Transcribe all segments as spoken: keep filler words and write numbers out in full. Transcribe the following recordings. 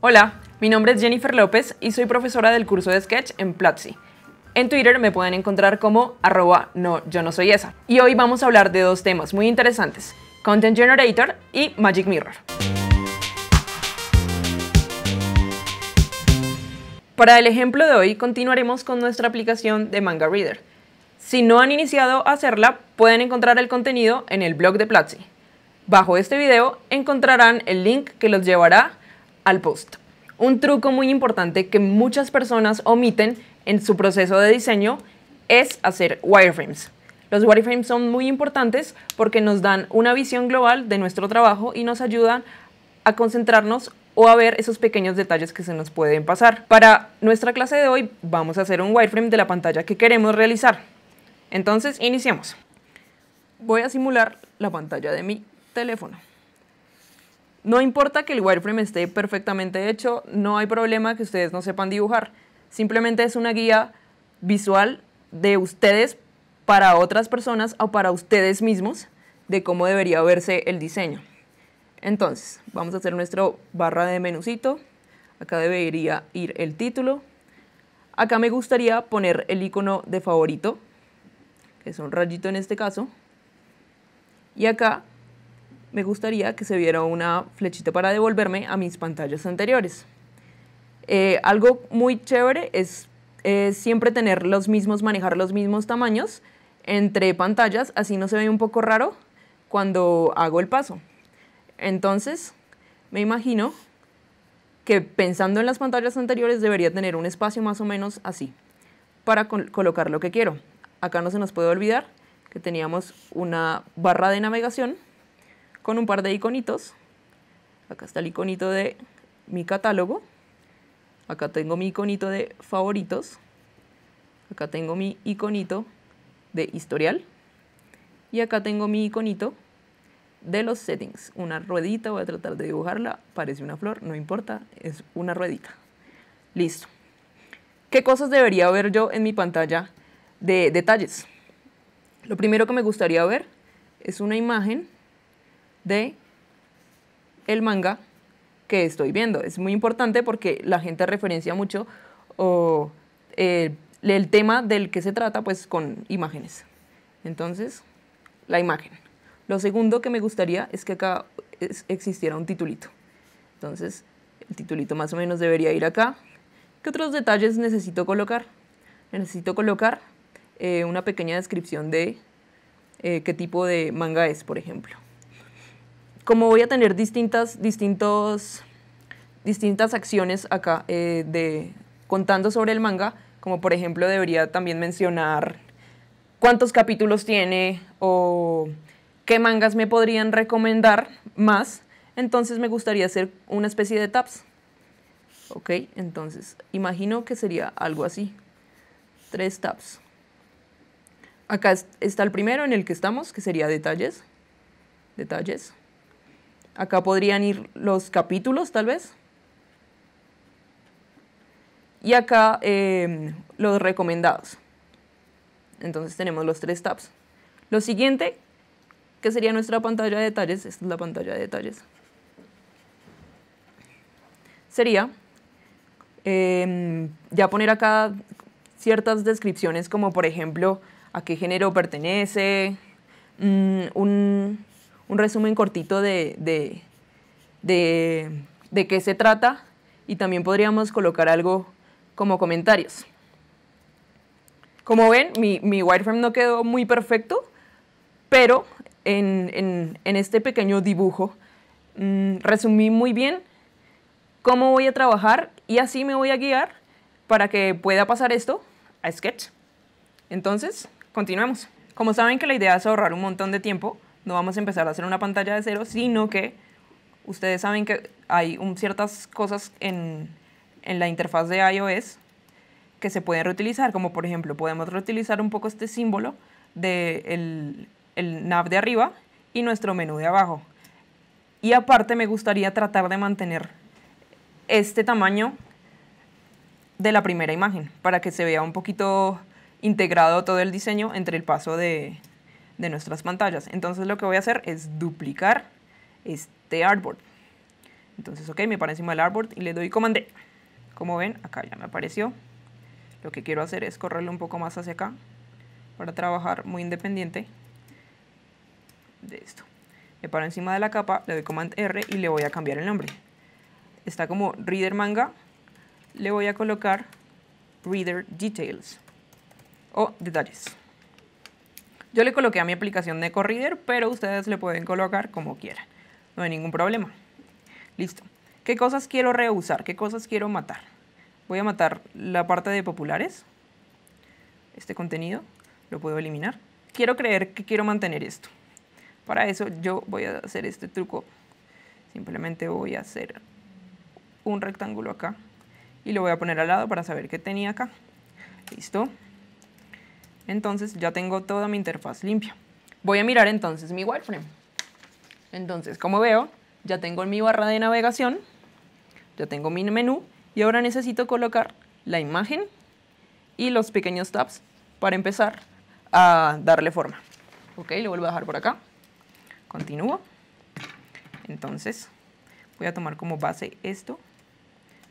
Hola, mi nombre es Jennifer López y soy profesora del curso de Sketch en Platzi. En Twitter me pueden encontrar como arroba no, yo no soy esa. Y hoy vamos a hablar de dos temas muy interesantes, Content Generator y Magic Mirror. Para el ejemplo de hoy continuaremos con nuestra aplicación de Manga Reader. Si no han iniciado a hacerla, pueden encontrar el contenido en el blog de Platzi. Bajo este video encontrarán el link que los llevará al post. Un truco muy importante que muchas personas omiten en su proceso de diseño es hacer wireframes. Los wireframes son muy importantes porque nos dan una visión global de nuestro trabajo y nos ayudan a concentrarnos o a ver esos pequeños detalles que se nos pueden pasar. Para nuestra clase de hoy vamos a hacer un wireframe de la pantalla que queremos realizar. Entonces, iniciemos. Voy a simular la pantalla de mi teléfono. No importa que el wireframe esté perfectamente hecho, no hay problema que ustedes no sepan dibujar. Simplemente es una guía visual de ustedes para otras personas o para ustedes mismos de cómo debería verse el diseño. Entonces, vamos a hacer nuestro barra de menucito. Acá debería ir el título. Acá me gustaría poner el icono de favorito, que es un rayito en este caso. Y acá me gustaría que se viera una flechita para devolverme a mis pantallas anteriores. Eh, algo muy chévere es eh, siempre tener los mismos, manejar los mismos tamaños entre pantallas, así no se ve un poco raro cuando hago el paso. Entonces, me imagino que pensando en las pantallas anteriores debería tener un espacio más o menos así para col- colocar lo que quiero. Acá no se nos puede olvidar que teníamos una barra de navegación con un par de iconitos. Acá está el iconito de mi catálogo. Acá tengo mi iconito de favoritos. Acá tengo mi iconito de historial. Y acá tengo mi iconito de los settings. Una ruedita, voy a tratar de dibujarla. Parece una flor, no importa, es una ruedita. Listo. ¿Qué cosas debería ver yo en mi pantalla de detalles? Lo primero que me gustaría ver es una imagen de el manga que estoy viendo. Es muy importante porque la gente referencia mucho o, eh, el tema del que se trata pues con imágenes. Entonces, la imagen. Lo segundo que me gustaría es que acá es, existiera un titulito. Entonces, el titulito más o menos debería ir acá. ¿Qué otros detalles necesito colocar? Necesito colocar eh, una pequeña descripción de eh, qué tipo de manga es, por ejemplo. Como voy a tener distintas, distintos, distintas acciones acá eh, de, contando sobre el manga, como por ejemplo debería también mencionar cuántos capítulos tiene o qué mangas me podrían recomendar más, entonces me gustaría hacer una especie de tabs. Ok, entonces imagino que sería algo así, tres tabs. Acá está el primero en el que estamos, que sería detalles, detalles. Acá podrían ir los capítulos, tal vez. Y acá eh, los recomendados. Entonces tenemos los tres tabs. Lo siguiente, que sería nuestra pantalla de detalles, esta es la pantalla de detalles, sería eh, ya poner acá ciertas descripciones, como por ejemplo, a qué género pertenece, mmm, un... un resumen cortito de, de, de, de qué se trata y también podríamos colocar algo como comentarios. Como ven, mi, mi wireframe no quedó muy perfecto, pero en, en, en este pequeño dibujo mmm, resumí muy bien cómo voy a trabajar y así me voy a guiar para que pueda pasar esto a Sketch. Entonces, continuemos. Como saben que la idea es ahorrar un montón de tiempo, no vamos a empezar a hacer una pantalla de cero, sino que ustedes saben que hay un, ciertas cosas en, en la interfaz de iOS que se pueden reutilizar, como por ejemplo podemos reutilizar un poco este símbolo del el nav de arriba y nuestro menú de abajo. Y aparte me gustaría tratar de mantener este tamaño de la primera imagen para que se vea un poquito integrado todo el diseño entre el paso de... de nuestras pantallas. Entonces lo que voy a hacer es duplicar este artboard. Entonces, ok, me paro encima del artboard y le doy Command D. Como ven, acá ya me apareció. Lo que quiero hacer es correrlo un poco más hacia acá para trabajar muy independiente de esto. Me paro encima de la capa, le doy Command R y le voy a cambiar el nombre. Está como Reader Manga, le voy a colocar Reader Details o detalles. Yo le coloqué a mi aplicación Neko Reader, pero ustedes le pueden colocar como quieran. No hay ningún problema. Listo. ¿Qué cosas quiero reusar? ¿Qué cosas quiero matar? Voy a matar la parte de populares. Este contenido lo puedo eliminar. Quiero creer que quiero mantener esto. Para eso yo voy a hacer este truco. Simplemente voy a hacer un rectángulo acá y lo voy a poner al lado para saber qué tenía acá. Listo. Entonces ya tengo toda mi interfaz limpia. Voy a mirar entonces mi wireframe. Entonces, como veo, ya tengo mi barra de navegación, ya tengo mi menú, y ahora necesito colocar la imagen y los pequeños tabs para empezar a darle forma. Ok, lo vuelvo a dejar por acá. Continúo. Entonces, voy a tomar como base esto,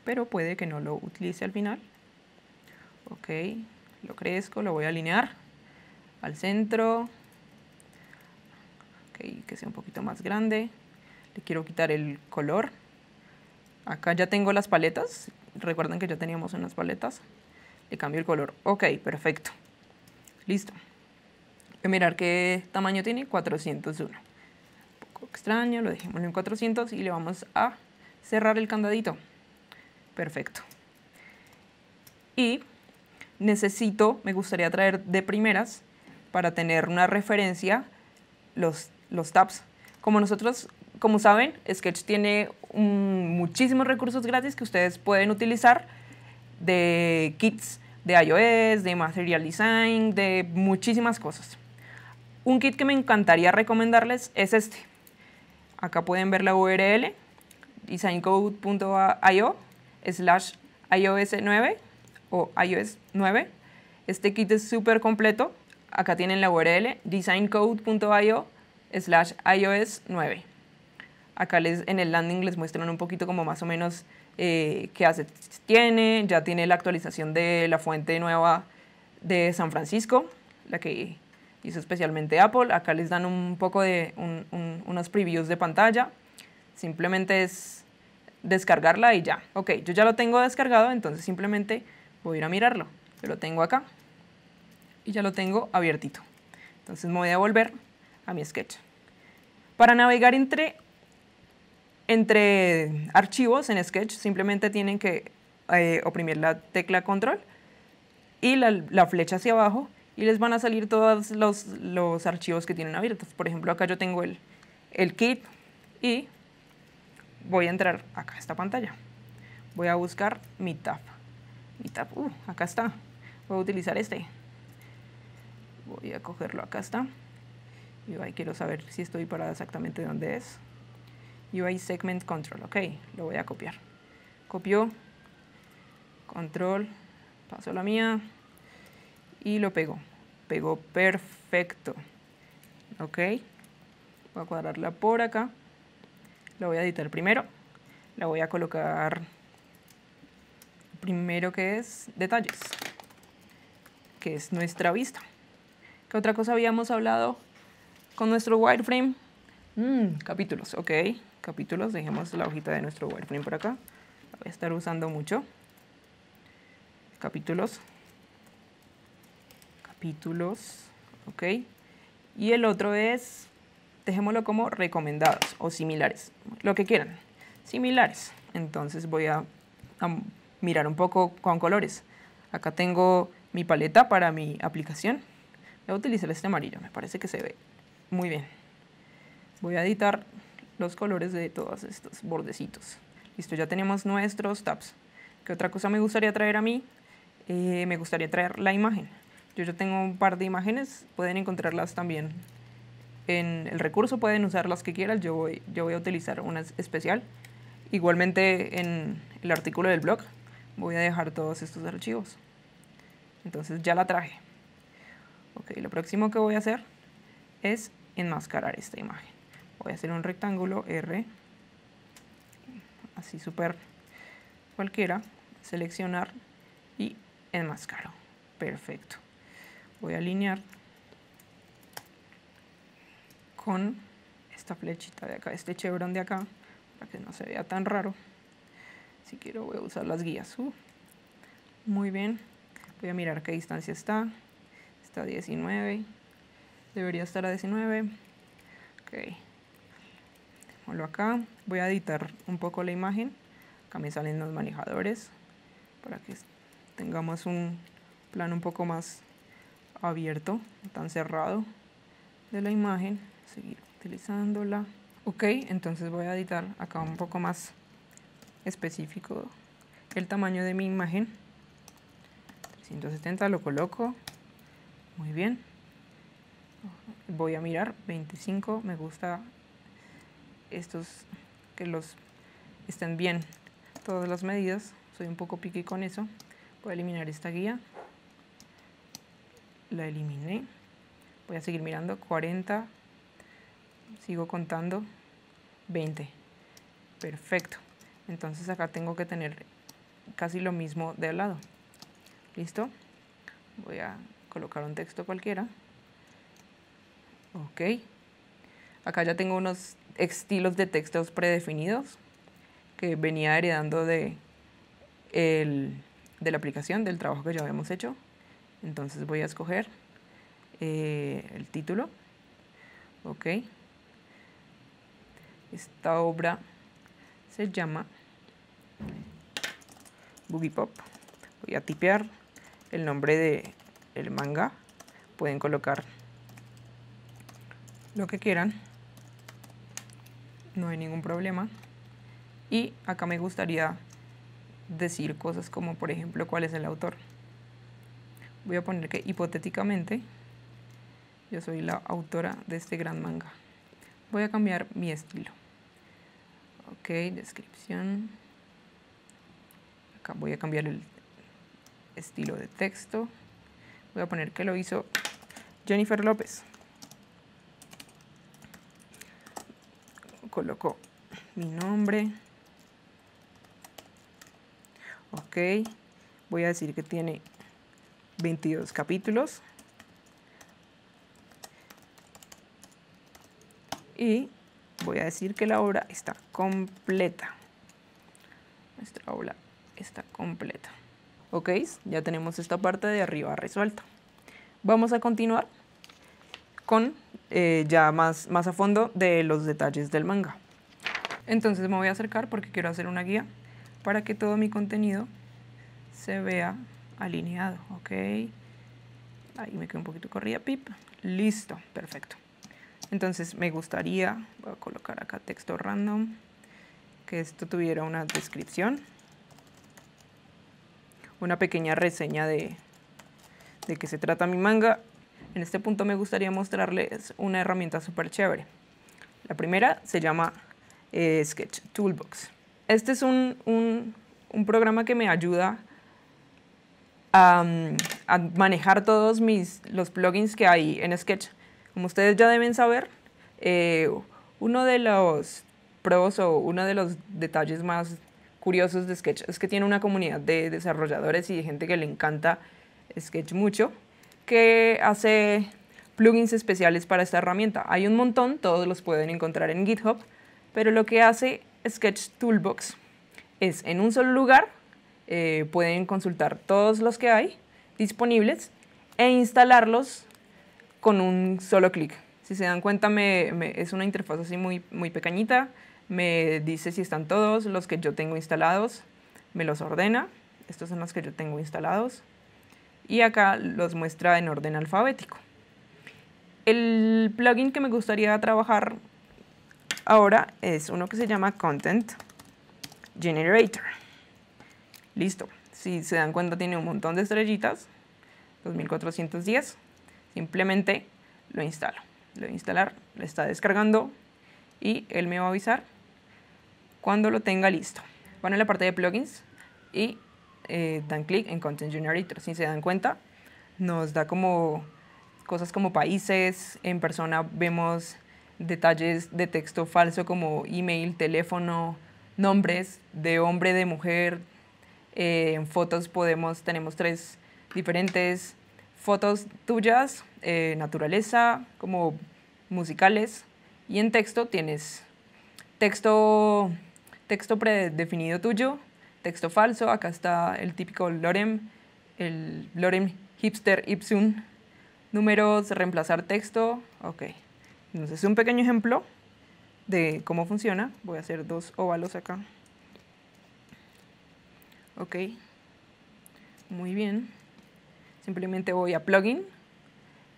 pero puede que no lo utilice al final. Ok, lo crezco, lo voy a alinear al centro. Ok, que sea un poquito más grande. Le quiero quitar el color. Acá ya tengo las paletas. Recuerden que ya teníamos unas paletas. Le cambio el color. Ok, perfecto. Listo. Voy a mirar qué tamaño tiene. cuatrocientos uno. Un poco extraño, lo dejemos en cuatrocientos y le vamos a cerrar el candadito. Perfecto. Y necesito, me gustaría traer de primeras para tener una referencia los, los tabs. Como nosotros, como saben, Sketch tiene um, muchísimos recursos gratis que ustedes pueden utilizar, de kits de iOS, de Material Design, de muchísimas cosas. Un kit que me encantaría recomendarles es este. Acá pueden ver la U R L, designcode punto i o slash i o s nueve. O i o s nueve. Este kit es súper completo. Acá tienen la U R L designcode punto i o slash i o s nueve. Acá les, en el landing les muestran un poquito como más o menos eh, qué assets tiene. Ya tiene la actualización de la fuente nueva de San Francisco, la que hizo especialmente Apple. Acá les dan un poco de un, un, unos previews de pantalla. Simplemente es descargarla y ya. Ok, yo ya lo tengo descargado, entonces simplemente voy a ir a mirarlo. Yo lo tengo acá y ya lo tengo abiertito. Entonces me voy a volver a mi Sketch. Para navegar entre, entre archivos en Sketch simplemente tienen que eh, oprimir la tecla Control y la, la flecha hacia abajo y les van a salir todos los, los archivos que tienen abiertos. Por ejemplo, acá yo tengo el, el kit y voy a entrar acá a esta pantalla. Voy a buscar mi tab. Mi tab, uh, acá está. Voy a utilizar este. Voy a cogerlo, acá está. U I, quiero saber si estoy parada exactamente dónde es. U I Segment Control, ok, lo voy a copiar. Copio, Control, paso la mía y lo pego. Pego perfecto. Ok, voy a cuadrarla por acá. La voy a editar primero. La voy a colocar primero, que es detalles, que es nuestra vista. ¿Qué otra cosa habíamos hablado con nuestro wireframe? Mm, capítulos, ok. Capítulos, dejemos la hojita de nuestro wireframe por acá. La voy a estar usando mucho. Capítulos. Capítulos, ok. Y el otro es, dejémoslo como recomendados o similares, lo que quieran. Similares. Entonces voy a, a mirar un poco con colores. Acá tengo mi paleta para mi aplicación. Voy a utilizar este amarillo, me parece que se ve muy bien. Voy a editar los colores de todos estos bordecitos. Listo, ya tenemos nuestros tabs. ¿Qué otra cosa me gustaría traer a mí? Eh, me gustaría traer la imagen. Yo ya tengo un par de imágenes, pueden encontrarlas también en el recurso, pueden usar las que quieran. Yo voy, yo voy a utilizar una especial. Igualmente en el artículo del blog voy a dejar todos estos archivos. Entonces ya la traje. Ok, lo próximo que voy a hacer es enmascarar esta imagen. Voy a hacer un rectángulo R. así súper cualquiera, seleccionar y enmascaro. Perfecto. Voy a alinear con esta flechita de acá, este chevrón de acá, para que no se vea tan raro. Si quiero voy a usar las guías. Uh, muy bien. Voy a mirar qué distancia está. Está a diecinueve. Debería estar a diecinueve. Ok. Ponlo acá. Voy a editar un poco la imagen. Acá me salen los manejadores, para que tengamos un plano un poco más abierto, no tan cerrado de la imagen. Seguir utilizándola. Ok, entonces voy a editar acá un poco más específico el tamaño de mi imagen. trescientos setenta lo coloco. Muy bien. Voy a mirar veinticinco. Me gusta estos, que los estén bien todas las medidas. Soy un poco piqui con eso. Voy a eliminar esta guía. La eliminé. Voy a seguir mirando. cuarenta. Sigo contando. veinte. Perfecto. Entonces acá tengo que tener casi lo mismo de al lado. ¿Listo? Voy a colocar un texto cualquiera. Ok. Acá ya tengo unos estilos de textos predefinidos que venía heredando de, el, de la aplicación, del trabajo que ya habíamos hecho. Entonces voy a escoger eh, el título. Ok. Esta obra se llama Boogie Pop. Voy a tipear el nombre de el manga. Pueden colocar lo que quieran, no hay ningún problema. Y acá me gustaría decir cosas como, por ejemplo, cuál es el autor. Voy a poner que hipotéticamente yo soy la autora de este gran manga. Voy a cambiar mi estilo. Ok, descripción. Acá voy a cambiar el estilo de texto. Voy a poner que lo hizo Jennifer López. Coloco mi nombre. Ok. Voy a decir que tiene veintidós capítulos. Y voy a decir que la obra está completa. Nuestra obra está completa. Ok, ya tenemos esta parte de arriba resuelta. Vamos a continuar con eh, ya más, más a fondo de los detalles del manga. Entonces me voy a acercar porque quiero hacer una guía para que todo mi contenido se vea alineado. Ok, ahí me quedó un poquito corrida, pip. Listo, perfecto. Entonces me gustaría, voy a colocar acá texto random, que esto tuviera una descripción, una pequeña reseña de, de qué se trata mi manga. En este punto me gustaría mostrarles una herramienta súper chévere. La primera se llama eh, Sketch Toolbox. Este es un, un, un programa que me ayuda a, a manejar todos mis, los plugins que hay en Sketch. Como ustedes ya deben saber, eh, uno de los pros o uno de los detalles más curiosos de Sketch es que tiene una comunidad de desarrolladores y de gente que le encanta Sketch mucho, que hace plugins especiales para esta herramienta. Hay un montón, todos los pueden encontrar en GitHub, pero lo que hace Sketch Toolbox es, en un solo lugar, eh, pueden consultar todos los que hay disponibles e instalarlos con un solo clic. Si se dan cuenta, me, me, es una interfaz así muy, muy pequeñita. Me dice si están todos los que yo tengo instalados. Me los ordena. Estos son los que yo tengo instalados. Y acá los muestra en orden alfabético. El plugin que me gustaría trabajar ahora es uno que se llama Content Generator. Listo. Si se dan cuenta, tiene un montón de estrellitas. dos mil cuatrocientos diez. Simplemente lo instalo, lo voy a instalar, lo está descargando y él me va a avisar cuando lo tenga listo. Van a la parte de plugins y eh, dan clic en Content Generator. Si se dan cuenta, nos da como cosas como países, en persona vemos detalles de texto falso como email, teléfono, nombres de hombre, de mujer. Eh, en fotos podemos, tenemos tres diferentes fotos tuyas, eh, naturaleza, como musicales. Y en texto tienes texto, texto predefinido tuyo, texto falso. Acá está el típico lorem, el lorem hipster ipsum. Números, reemplazar texto. Ok. Entonces, un pequeño ejemplo de cómo funciona. Voy a hacer dos óvalos acá. Ok. Muy bien. Simplemente voy a plugin,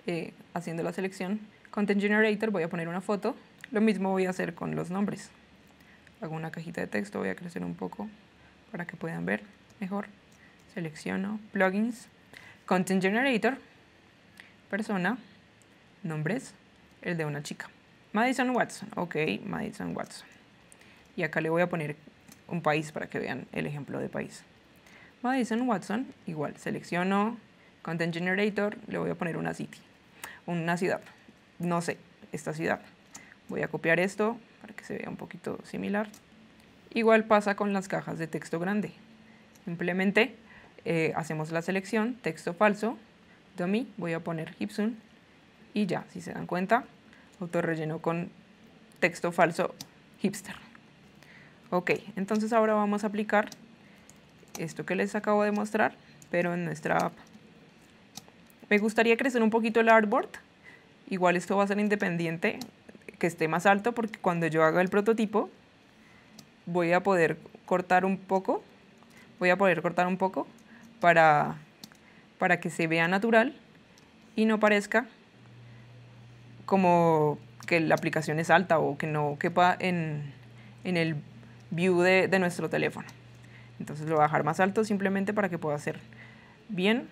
eh, haciendo la selección. Content Generator, voy a poner una foto. Lo mismo voy a hacer con los nombres. Hago una cajita de texto, voy a crecer un poco para que puedan ver mejor. Selecciono plugins, Content Generator, persona, nombres, el de una chica. Madison Watson, ok, Madison Watson. Y acá le voy a poner un país para que vean el ejemplo de país. Madison Watson, igual, selecciono Content Generator, le voy a poner una city, una ciudad. No sé, esta ciudad. Voy a copiar esto para que se vea un poquito similar. Igual pasa con las cajas de texto grande. Simplemente eh, hacemos la selección, texto falso, dummy, voy a poner Gibson y ya, si se dan cuenta, autorrelleno con texto falso hipster. Ok, entonces ahora vamos a aplicar esto que les acabo de mostrar, pero en nuestra app. Me gustaría crecer un poquito el artboard. Igual esto va a ser independiente, que esté más alto, porque cuando yo haga el prototipo voy a poder cortar un poco, voy a poder cortar un poco para, para que se vea natural y no parezca como que la aplicación es alta o que no quepa en, en el view de, de nuestro teléfono. Entonces lo voy a dejar más alto simplemente para que pueda hacer bien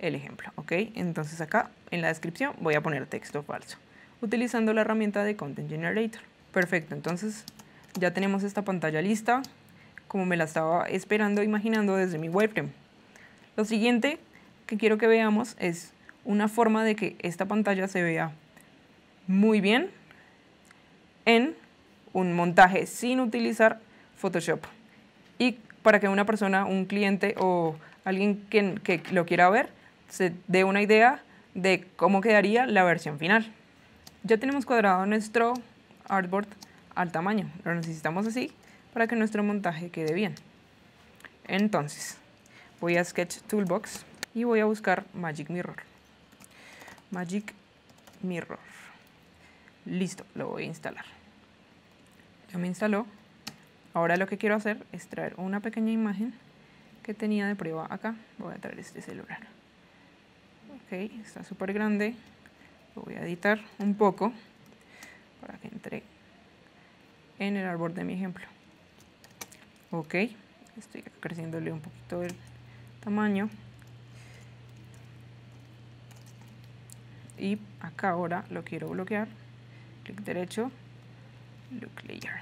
el ejemplo, ¿ok? Entonces acá en la descripción voy a poner texto falso, utilizando la herramienta de Content Generator. Perfecto, entonces ya tenemos esta pantalla lista, como me la estaba esperando, imaginando desde mi wireframe. Lo siguiente que quiero que veamos es una forma de que esta pantalla se vea muy bien en un montaje sin utilizar Photoshop. Y para que una persona, un cliente o alguien que, que lo quiera ver, se dé una idea de cómo quedaría la versión final. Ya tenemos cuadrado nuestro artboard al tamaño, lo necesitamos así para que nuestro montaje quede bien. Entonces, voy a Sketch Toolbox y voy a buscar Magic Mirror. Magic Mirror. Listo, lo voy a instalar. Ya me instaló. Ahora lo que quiero hacer es traer una pequeña imagen que tenía de prueba acá. Voy a traer este celular. Ok, está súper grande. Lo voy a editar un poco para que entre en el árbol de mi ejemplo. Ok, estoy creciéndole un poquito el tamaño. Y acá ahora lo quiero bloquear. Clic derecho, look layer.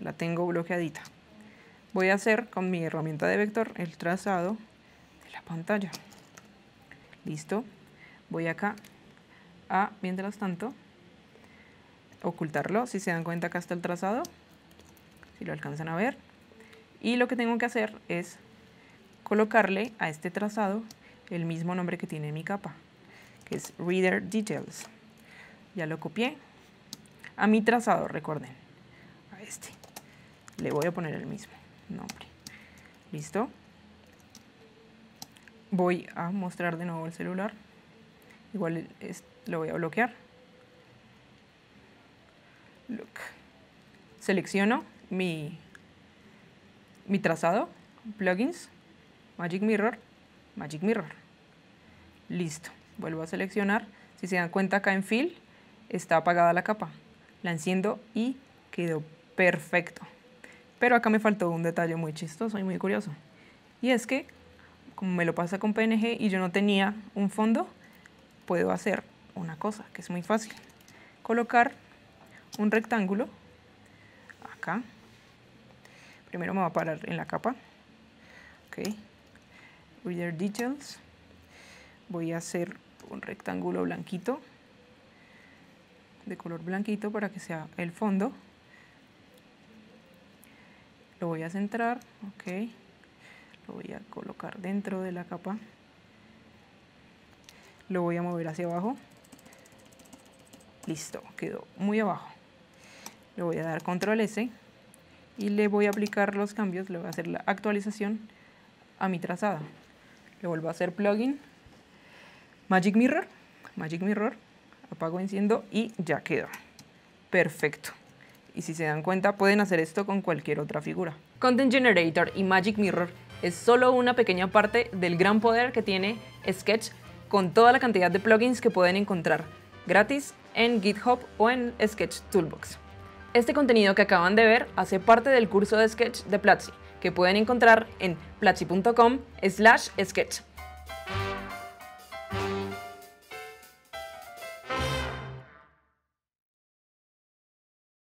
La tengo bloqueadita. Voy a hacer con mi herramienta de vector el trazado de la pantalla. Listo. Voy acá a, mientras tanto, ocultarlo. Si se dan cuenta, acá está el trazado, si lo alcanzan a ver. Y lo que tengo que hacer es colocarle a este trazado el mismo nombre que tiene mi capa, que es Reader Details. Ya lo copié a mi trazado, recuerden, a este. Le voy a poner el mismo nombre. ¿Listo? Voy a mostrar de nuevo el celular. Igual es, lo voy a bloquear. Look. Selecciono mi, mi trazado, plugins, Magic Mirror, Magic Mirror. Listo. Vuelvo a seleccionar. Si se dan cuenta, acá en Fill está apagada la capa. La enciendo y quedó perfecto. Pero acá me faltó un detalle muy chistoso y muy curioso. Y es que, como me lo pasa con P N G y yo no tenía un fondo, puedo hacer una cosa que es muy fácil. Colocar un rectángulo acá. Primero me va a parar en la capa. Ok. Reader Details. Voy a hacer un rectángulo blanquito, de color blanquito, para que sea el fondo. lo voy a centrar, ok, lo voy a colocar dentro de la capa, lo voy a mover hacia abajo, listo, quedó muy abajo. Le voy a dar control S y le voy a aplicar los cambios, le voy a hacer la actualización a mi trazado. Le vuelvo a hacer plugin, Magic Mirror, Magic Mirror, apago, enciendo y ya quedó. Perfecto. Y si se dan cuenta, pueden hacer esto con cualquier otra figura. Content Generator y Magic Mirror es solo una pequeña parte del gran poder que tiene Sketch con toda la cantidad de plugins que pueden encontrar gratis en GitHub o en Sketch Toolbox. Este contenido que acaban de ver hace parte del curso de Sketch de Platzi, que pueden encontrar en platzi punto com slash sketch.